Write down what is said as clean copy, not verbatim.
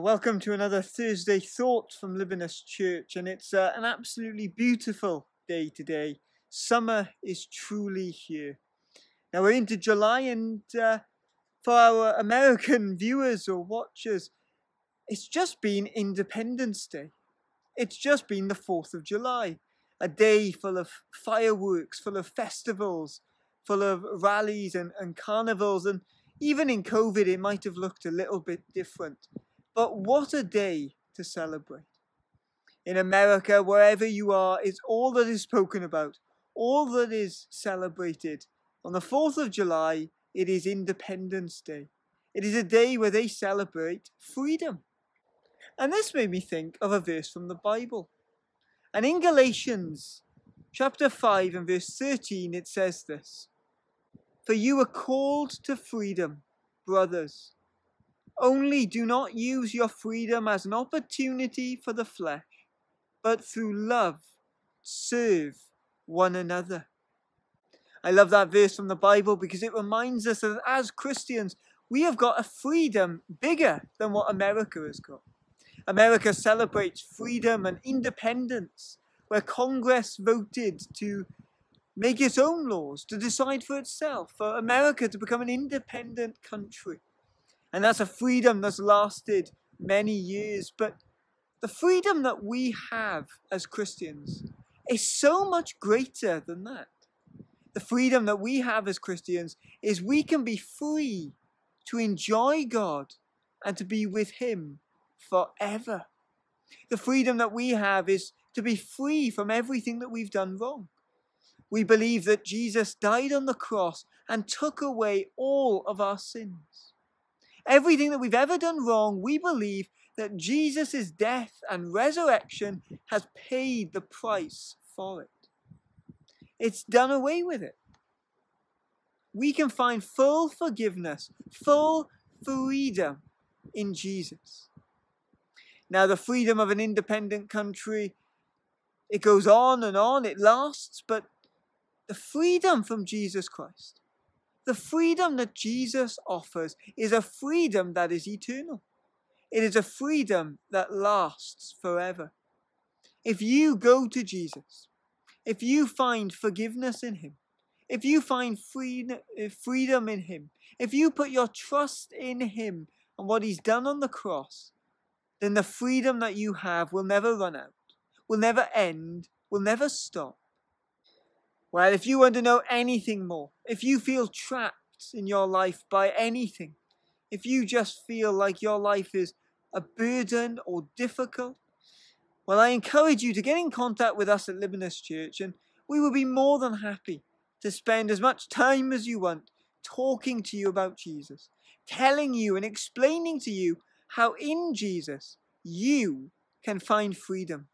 Welcome to another Thursday Thought from Libanus Church, and it's an absolutely beautiful day today. Summer is truly here. Now we're into July, and for our American viewers or watchers, it's just been Independence Day. It's just been the 4th of July, a day full of fireworks, full of festivals, full of rallies and carnivals, and even in COVID it might have looked a little bit different. But what a day to celebrate. In America, wherever you are, it's all that is spoken about, all that is celebrated. On the 4th of July, it is Independence Day. It is a day where they celebrate freedom. And this made me think of a verse from the Bible. And in Galatians chapter 5 and verse 13, it says this: "For you are called to freedom, brothers. Only do not use your freedom as an opportunity for the flesh, but through love serve one another." I love that verse from the Bible because it reminds us that as Christians, we have got a freedom bigger than what America has got. America celebrates freedom and independence, where Congress voted to make its own laws, to decide for itself, for America to become an independent country. And that's a freedom that's lasted many years. But the freedom that we have as Christians is so much greater than that. The freedom that we have as Christians is we can be free to enjoy God and to be with Him forever. The freedom that we have is to be free from everything that we've done wrong. We believe that Jesus died on the cross and took away all of our sins. Everything that we've ever done wrong, we believe that Jesus' death and resurrection has paid the price for it. It's done away with it. We can find full forgiveness, full freedom in Jesus. Now, the freedom of an independent country, it goes on and on, it lasts, but the freedom from Jesus Christ, the freedom that Jesus offers, is a freedom that is eternal. It is a freedom that lasts forever. If you go to Jesus, if you find forgiveness in Him, if you find freedom in Him, if you put your trust in Him and what He's done on the cross, then the freedom that you have will never run out, will never end, will never stop. Well, if you want to know anything more, if you feel trapped in your life by anything, if you just feel like your life is a burden or difficult, well, I encourage you to get in contact with us at Libanus Church, and we will be more than happy to spend as much time as you want talking to you about Jesus, telling you and explaining to you how in Jesus you can find freedom.